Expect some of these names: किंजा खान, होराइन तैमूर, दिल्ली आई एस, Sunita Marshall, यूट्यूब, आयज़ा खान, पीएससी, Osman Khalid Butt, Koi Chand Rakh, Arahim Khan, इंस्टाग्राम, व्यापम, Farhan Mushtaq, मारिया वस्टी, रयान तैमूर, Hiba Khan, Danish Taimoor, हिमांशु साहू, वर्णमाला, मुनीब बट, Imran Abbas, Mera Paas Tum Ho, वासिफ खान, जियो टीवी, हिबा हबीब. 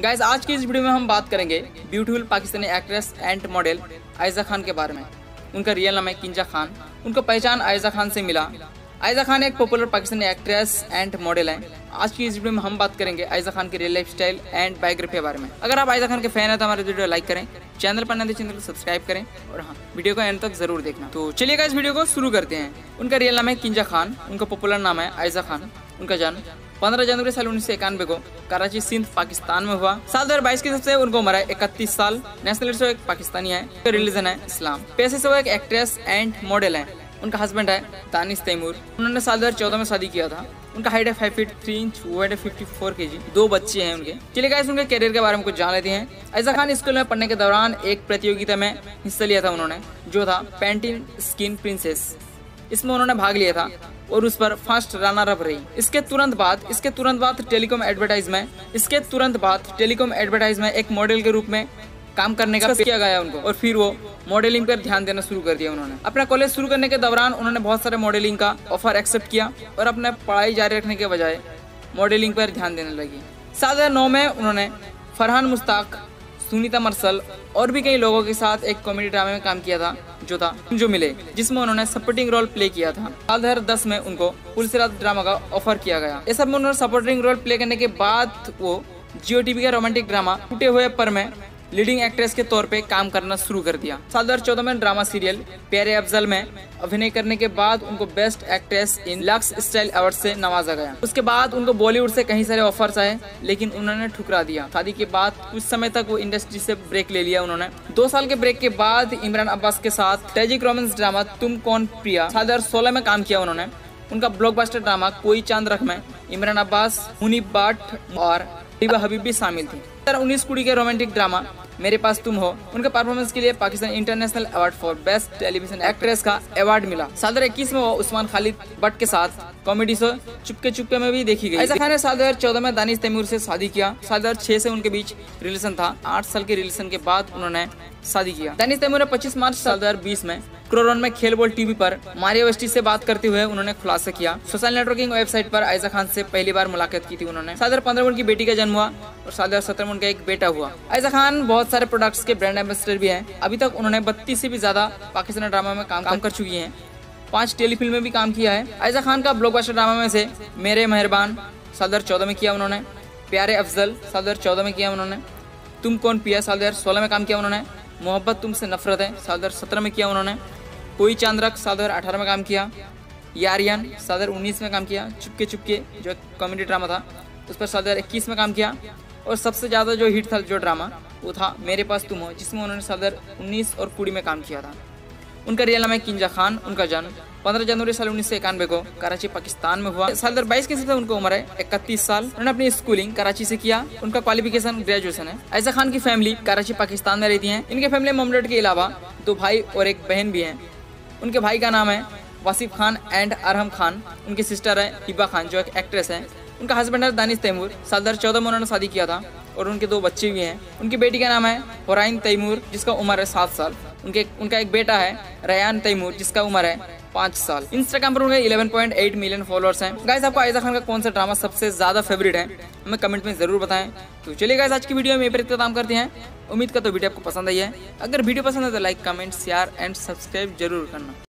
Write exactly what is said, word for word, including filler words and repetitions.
Guys आज की इस वीडियो में हम बात करेंगे beautiful Pakistani actress and model आयज़ा खान के बारे में। उनका रियल नाम है किंजा खान। उनको पहचान आयज़ा खान से मिला। आयज़ा खान एक popular Pakistani actress and model हैं। आज की इस वीडियो में हम बात करेंगे आयज़ा खान की real life style and biography के बारे में। अगर आप आयज़ा खान के फैन है तो हमारे वीडियो लाइक करें, चैनल पर नए चैनल को सब्सक्राइब करें और हाँ वीडियो को एंड तक जरूर देखना। तो चलिएगा इस वीडियो को शुरू करते हैं। उनका रियल नाम है किंजा खान, उनका पॉपुलर नाम है आयज़ा खान। उनका जन्म पंद्रह जनवरी साल उन्नीस सौ इक्यानवे को कराची सिंध पाकिस्तान में हुआ। साल दो हजार बाईस के हिसाब से उनको उम्र है इकतीस साल। नेशनलिटी एक पाकिस्तानी है। तो रिलीजन है इस्लाम। पैसे से वो एक एक्ट्रेस एंड मॉडल है। उनका हस्बैंड है दानिश तैमूर। उन्होंने साल दो हजार चौदह में शादी किया था। उनका हाइट है five feet three inch, weight है फिफ्टी फोर के जी। दो बच्चे हैं उनके। चलिए गाइस उनके करियर के बारे में कुछ जान लेते हैं। आयज़ा खान स्कूल में पढ़ने के दौरान एक प्रतियोगिता में हिस्सा लिया था उन्होंने, जो था पेंटिंग स्किन प्रिंसेस। इसमें उन्होंने भाग लिया था और उस पर फर्स्ट रनर अप रही। इसके तुरंत बाद इसके तुरंत बाद टेलीकॉम एडवर्टाइज में इसके तुरंत बाद टेलीकॉम एडवर्टाइज में एक मॉडल के रूप में काम करने का किया गया उनको और फिर वो मॉडलिंग पर ध्यान देना शुरू कर दिया उन्होंने। अपना कॉलेज शुरू करने के दौरान उन्होंने बहुत सारे मॉडलिंग का ऑफर एक्सेप्ट किया और अपने पढ़ाई जारी रखने के बजाय मॉडलिंग पर ध्यान देने लगी। साल दो हजार नौ में उन्होंने फरहान मुश्ताक, सुनीता मार्शल और भी कई लोगों के साथ एक कॉमेडी ड्रामे में काम किया था, जो था जो मिले, जिसमें उन्होंने सपोर्टिंग रोल प्ले किया था। साल दो हजार दस में उनको पुलिस राज ड्रामा का ऑफर किया गया। इस सब में उन्होंने सपोर्टिंग रोल प्ले करने के बाद वो जियो टीवी का रोमांटिक ड्रामा टूटे हुए पर में लीडिंग एक्ट्रेस के तौर पे काम करना शुरू कर दिया। साल दो हजार चौदह में ड्रामा सीरियल प्यारे अफजल में अभिनय करने के बाद उनको best actress in Lux style award से नवाजा गया। उसके बाद उनको बॉलीवुड से कई सारे ऑफर्स आए लेकिन उन्होंने ठुकरा दिया। शादी के बाद कुछ समय तक वो इंडस्ट्री से ब्रेक ले लिया उन्होंने। दो साल के ब्रेक के बाद इमरान अब्बास के साथ ट्रेजिक रोमांस ड्रामा तुम कौन प्रिया साल दो हजार सोलह में काम किया उन्होंने। उनका ब्लॉकबस्टर ड्रामा कोई चांद रख में इमरान अब्बास, मुनीब बट और हिबा हबीब भी शामिल थी। उन्नीस कुड़ी के रोमांटिक ड्रामा मेरे पास तुम हो उनके परफॉर्मेंस के लिए Pakistan international award for best television actress का अवार्ड मिला। साल दो हजार इक्कीस में वो उस्मान खालिद बट के साथ कॉमेडी शो चुपके चुपके में भी देखी गई। आयज़ा खान ने साल दो हजार चौदह में दानिश तैमूर से शादी किया। साल दो हजार छह से उनके बीच रिलेशन था। आठ साल के रिलेशन के बाद उन्होंने शादी किया। दानिश तैमूर ने पच्चीस मार्च साल दो हजार बीस में क्रोरन में खेल बोल टीवी पर मारिया वस्टी से बात करते हुए उन्होंने खुलासा किया। सोशल नेटवर्किंग वेबसाइट पर आयज़ा खान से पहली बार मुलाकात की थी उन्होंने। साल दो हजार पंद्रह में उनकी बेटी का जन्म हुआ और साल दो हजार सत्रह में उनका एक बेटा हुआ। आयज़ा खान बहुत सारे प्रोडक्ट्स के ब्रांड एम्बेसडर भी हैं। अभी तक उन्होंने बत्तीस से भी ज्यादा पाकिस्तानी ड्रामा में काम, काम कर चुकी हैं। पांच टेलीफिल्म में भी काम किया है। आयज़ा खान का ब्लॉकबस्टर ड्रामा में से मेरे मेहरबान साल दो हजार चौदह में किया उन्होंने, प्यारे अफजल साल दो हजार चौदह में किया उन्होंने, तुम कौन पिया साल दो हजार सोलह में काम किया उन्होंने, मोहब्बत तुमसे नफरत है साल दो हजार सत्रह में किया उन्होंने, कोई चांद रख साल दो हजार अठारह में काम किया, यारियान साल दो हजार उन्नीस में काम किया, चुपके चुपके जो कॉमेडी ड्रामा था उस पर साल दो हजार इक्कीस में काम किया और सबसे ज़्यादा जो हिट था जो ड्रामा वो था मेरे पास तुम हो, जिसमें उन्होंने साल दो हजार उन्नीस और बीस में काम किया था। उनका रियल नाम है किंजा खान। उनका जन्म पंद्रह जनवरी साल उन्नीस सौ इक्यानवे को कराची पाकिस्तान में हुआ। साल दो हजार बाईस के हिसाब से उनको उम्र है इकतीस साल। उन्होंने अपनी स्कूलिंग कराची से किया। उनका क्वालिफिकेशन ग्रेजुएशन है। आयज़ा खान की फैमिली कराची पाकिस्तान में रहती है। इनके फैमिली में मॉम डैड के अलावा दो भाई और एक बहन भी हैं। उनके भाई का नाम है वासिफ खान एंड अरहम खान। उनकी सिस्टर है हिबा खान जो एक एक्ट्रेस है। उनका हस्बैंड है दानिश तैमूर। साल दो हजार चौदह में उन्होंने शादी किया था और उनके दो बच्चे भी हैं। उनकी बेटी का नाम है होराइन तैमूर जिसका उम्र है सात साल। उनके उनका एक बेटा है रयान तैमूर जिसका उम्र है पाँच साल। इंस्टाग्राम पर उनके eleven point eight million followers हैं। गाइस आपको आयज़ा खान का कौन सा ड्रामा सबसे ज़्यादा फेवरेट है हमें कमेंट में जरूर बताएं। तो चलिए गाइस आज की वीडियो में पर इतना करते हैं। उम्मीद का तो वीडियो आपको पसंद आई है। अगर वीडियो पसंद है तो like, comment, share and subscribe जरूर करना।